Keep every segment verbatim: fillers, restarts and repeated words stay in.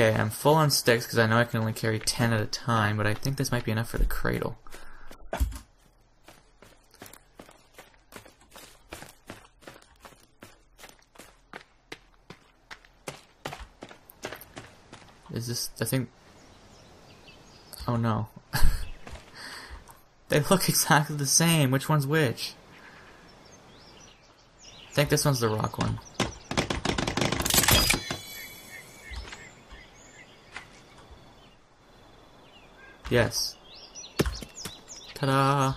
Okay, I'm full on sticks because I know I can only carry ten at a time, but I think this might be enough for the cradle. Is this, I think, oh no. They look exactly the same. Which one's which? I think this one's the rock one. Yes. Ta-da!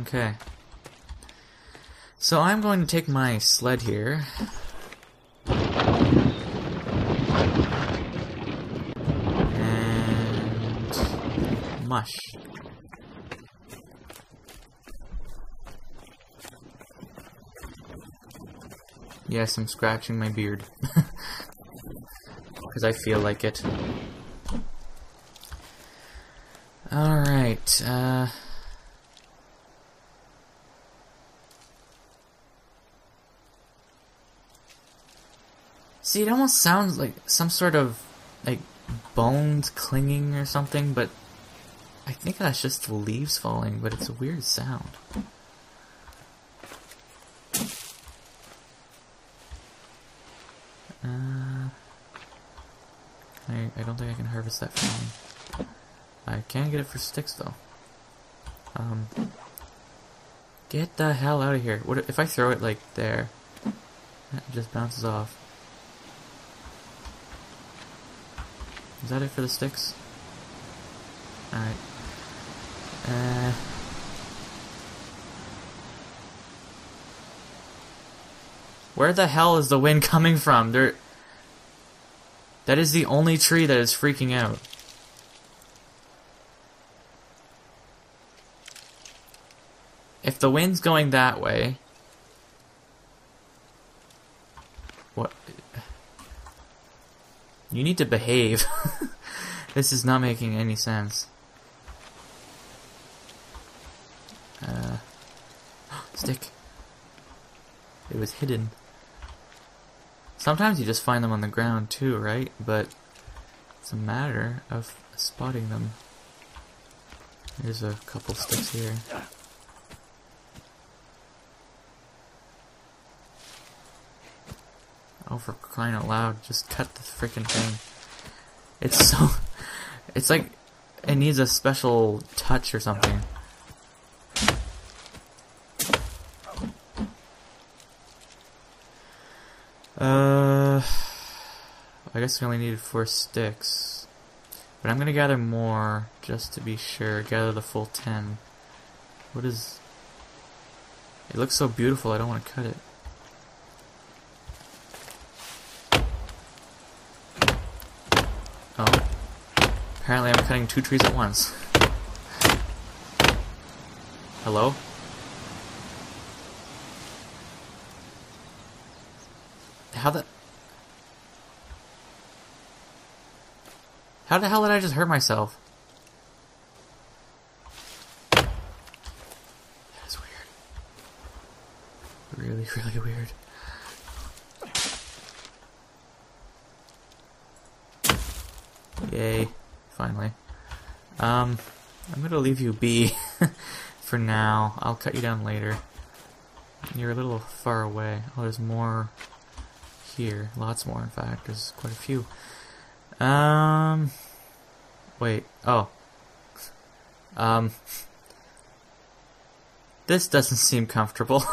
Okay. So I'm going to take my sled here. And... mush. Yes, I'm scratching my beard. Because I feel like it. Alright, uh... see, it almost sounds like some sort of, like, bones clinging or something, but I think that's just leaves falling, but it's a weird sound. Uh, I, I don't think I can harvest that from me. I can get it for sticks, though. Um, get the hell out of here. What if I throw it, like, there? That just bounces off. Is that it for the sticks? Alright. Uh, where the hell is the wind coming from? There. That is the only tree that is freaking out. If the wind's going that way... what... you need to behave. This is not making any sense. Uh, stick. It was hidden. Sometimes you just find them on the ground too, right? But it's a matter of spotting them. There's a couple sticks here. Oh, for crying out loud, just cut the freaking thing. It's so... it's like it needs a special touch or something. Uh... I guess we only needed four sticks. But I'm gonna gather more, just to be sure. Gather the full ten. What is... it looks so beautiful, I don't want to cut it. Oh. Apparently I'm cutting two trees at once. Hello? How the... how the hell did I just hurt myself? That is weird. Really, really weird. Yay, finally. Um, I'm gonna leave you be for now. I'll cut you down later. You're a little far away. Oh, there's more here. Lots more, in fact. There's quite a few. Um, wait. Oh. Um, this doesn't seem comfortable.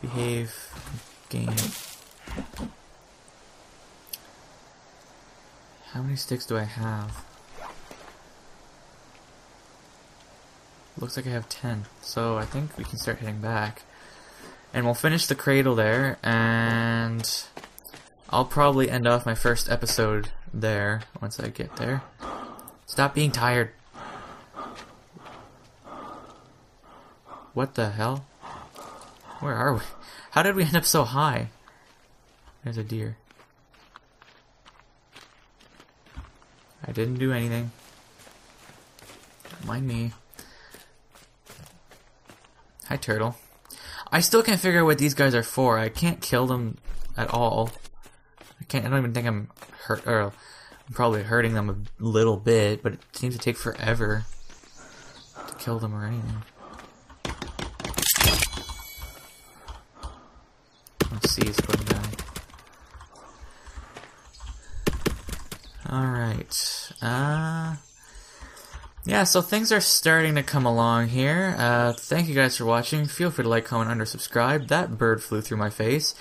Behave, game. How many sticks do I have? Looks like I have ten, so I think we can start heading back. And we'll finish the cradle there, and I'll probably end off my first episode there once I get there. Stop being tired. What the hell? Where are we? How did we end up so high? There's a deer. I didn't do anything. Don't mind me. Hi, turtle. I still can't figure out what these guys are for. I can't kill them at all. I can't. I don't even think I'm hurt. Or I'm probably hurting them a little bit, but it seems to take forever to kill them or anything. Let's see, it's going down. Alright. Uh, yeah, so things are starting to come along here. Uh, thank you guys for watching. Feel free to like, comment, under, subscribe. That bird flew through my face.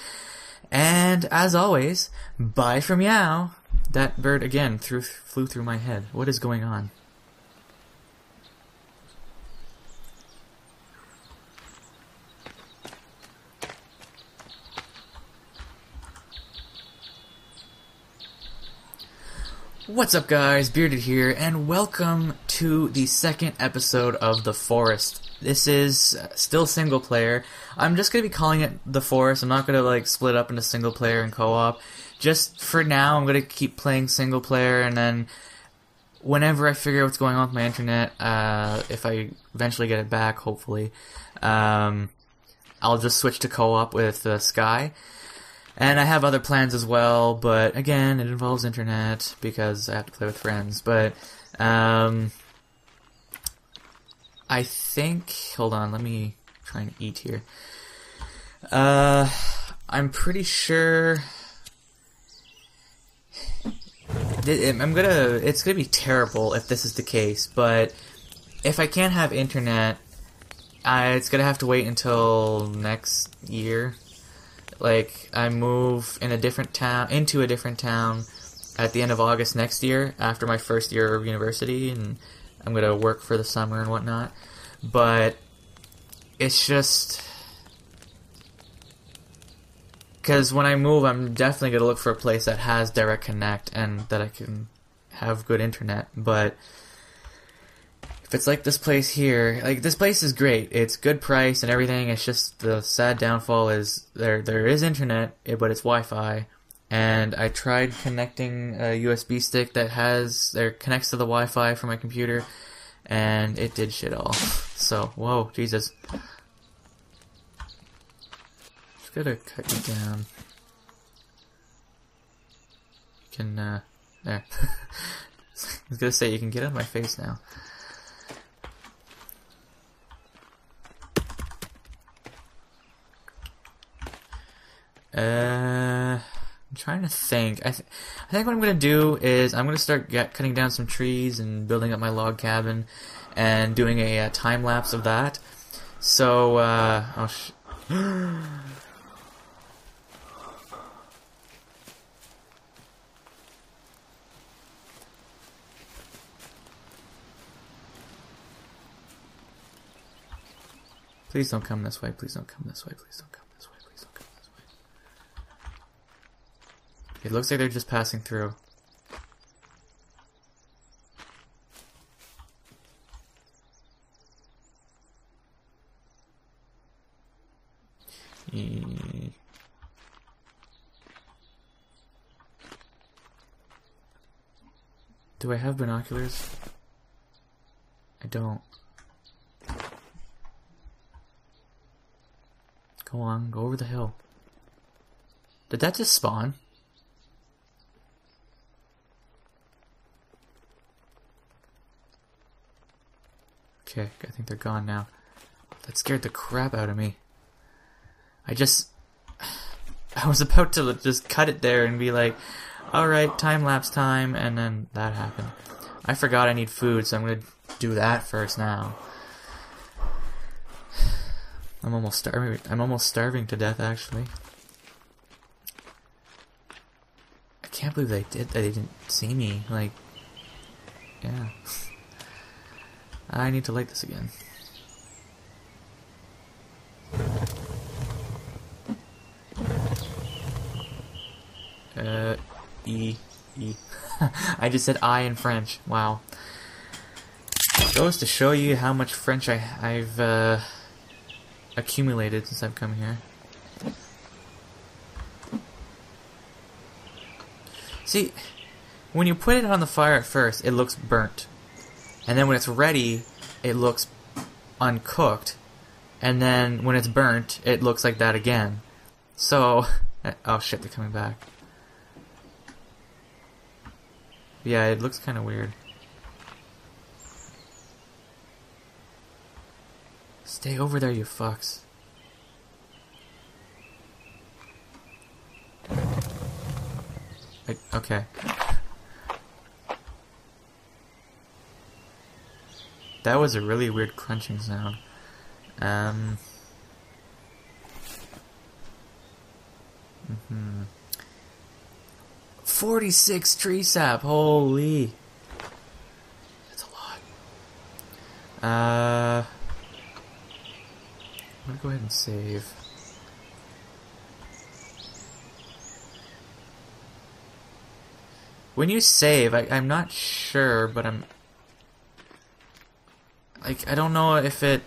And as always, bye from Yow. That bird again threw, flew through my head. What is going on? What's up guys, Bearded here, and welcome to the second episode of The Forest. This is still single player. I'm just going to be calling it The Forest. I'm not going to like split up into single player and co-op. Just for now, I'm going to keep playing single player, and then whenever I figure out what's going on with my internet, uh, if I eventually get it back, hopefully, um, I'll just switch to co-op with uh, Sky. And I have other plans as well, but again, it involves internet because I have to play with friends. But um, I think, hold on, let me try and eat here. Uh, I'm pretty sure I'm gonna. It's gonna be terrible if this is the case. But if I can't have internet, I, it's gonna have to wait until next year. Like, I move in a different town, into a different town at the end of August next year, after my first year of university, and I'm gonna work for the summer and whatnot. But it's just because when I move, I'm definitely gonna look for a place that has direct connect and that I can have good internet. But if it's like this place here, like this place is great. It's good price and everything. It's just the sad downfall is there. There is internet, but it's Wi-Fi. And I tried connecting a U S B stick that has there connects to the Wi-Fi for my computer, and it did shit all. So whoa, Jesus! Just gotta cut you down. You can uh, there. I was gonna say you can get out of my face now. Uh, I'm trying to think. I, th I think what I'm gonna do is I'm gonna start get, cutting down some trees and building up my log cabin and doing a uh, time lapse of that. So, uh, oh sh Please don't come this way. Please don't come this way. Please don't come. It looks like they're just passing through. Mm. Do I have binoculars? I don't. Go on, go over the hill. Did that just spawn? Okay, I think they're gone now. That scared the crap out of me. I just... I was about to just cut it there and be like, alright, time-lapse time, and then that happened. I forgot I need food, so I'm gonna do that first now. I'm almost starving. I'm almost starving to death, actually. I can't believe they did that. They didn't see me. Like, yeah. I need to light this again. Uh, E, E. I just said I in French. Wow. It goes to show you how much French I, I've uh, accumulated since I've come here. See, when you put it on the fire at first, it looks burnt. And then when it's ready, it looks uncooked. and then when it's burnt, it looks like that again. So, oh shit, they're coming back. Yeah, it looks kind of weird. Stay over there, you fucks. I, okay. That was a really weird crunching sound. Um. Mm-hmm. forty-six tree sap. Holy. That's a lot. Uh. I'm gonna go ahead and save. When you save, I, I'm not sure, but I'm. Like, I don't know if it,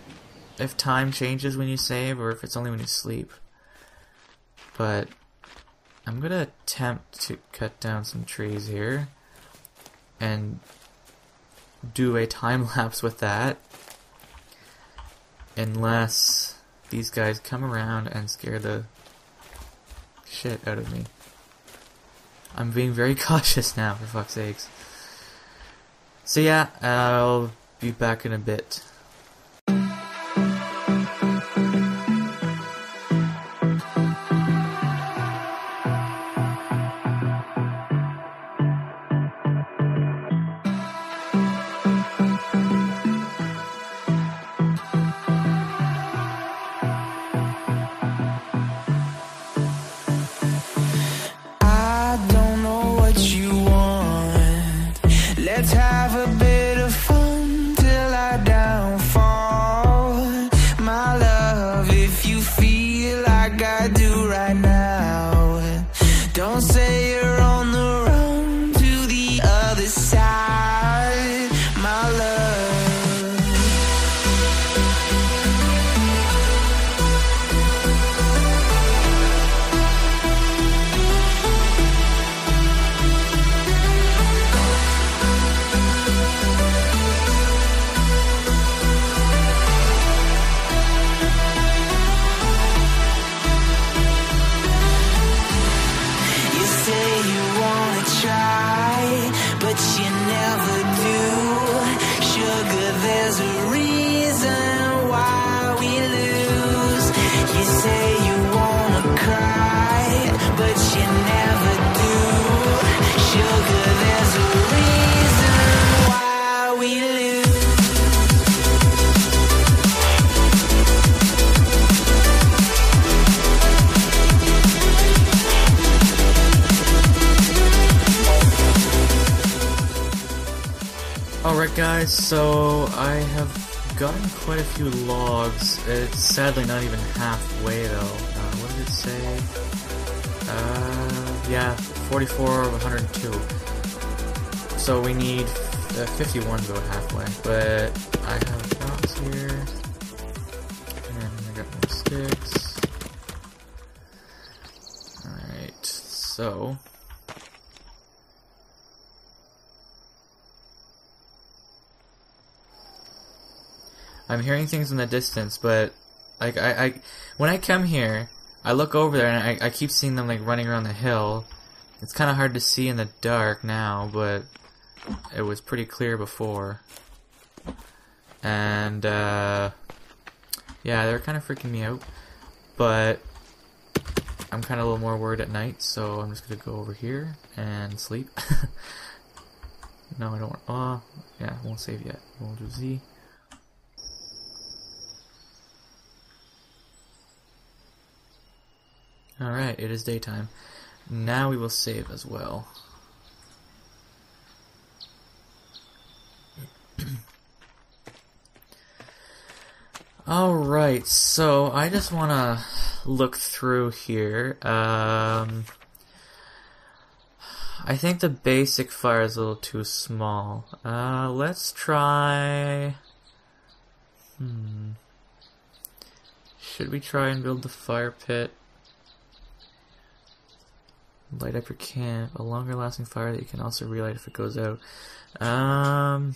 if time changes when you save or if it's only when you sleep. But I'm gonna attempt to cut down some trees here and do a time lapse with that, unless these guys come around and scare the shit out of me. I'm being very cautious now, for fuck's sakes. So yeah, I'll be back in a bit. I don't know what you want. Let's have a bit of fun. Alright guys, so I have gotten quite a few logs. It's sadly not even halfway though. Uh, what did it say? Uh, yeah, forty-four of one hundred two. So we need uh, fifty-one to go halfway. But I have a box here. And I got more sticks. Alright, so. I'm hearing things in the distance, but like I, I, when I come here, I look over there and I, I keep seeing them like running around the hill. It's kind of hard to see in the dark now, but it was pretty clear before. And uh, yeah, they're kind of freaking me out. But I'm kind of a little more worried at night, so I'm just gonna go over here and sleep. No, I don't want. Oh, yeah, I won't save yet. We'll do Z. Alright, it is daytime. Now we will save as well. Alright, so I just want to look through here. Um, I think the basic fire is a little too small. Uh, let's try... Hmm. Should we try and build the fire pit? Light up your camp. A longer lasting fire that you can also relight if it goes out. Um,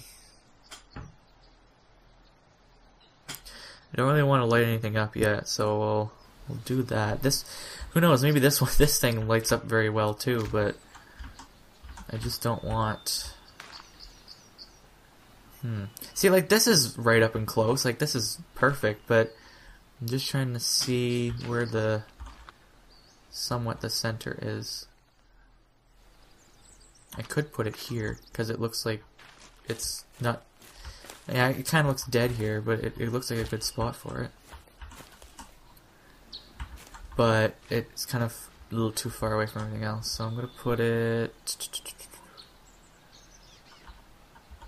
I don't really want to light anything up yet, so we'll, we'll do that. This, who knows, maybe this one, this thing lights up very well too, but I just don't want... Hmm. See, like, this is right up and close. Like, this is perfect, but I'm just trying to see where the... somewhat the center is. I could put it here, because it looks like it's not... Yeah, it kind of looks dead here, but it, it looks like a good spot for it. But it's kind of a little too far away from everything else, so I'm going to put it...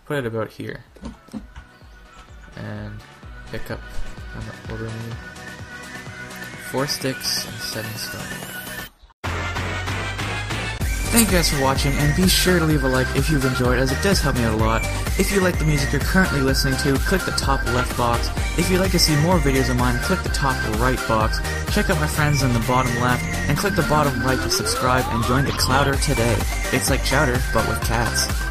Put it about here. And pick up... I'm not ordering you. Four sticks and seven stone. Thank you guys for watching, and be sure to leave a like if you've enjoyed, as it does help me out a lot. If you like the music you're currently listening to, click the top left box. If you'd like to see more videos of mine, click the top right box. Check out my friends in the bottom left, and click the bottom right to subscribe and join the Clouder today. It's like chowder, but with cats.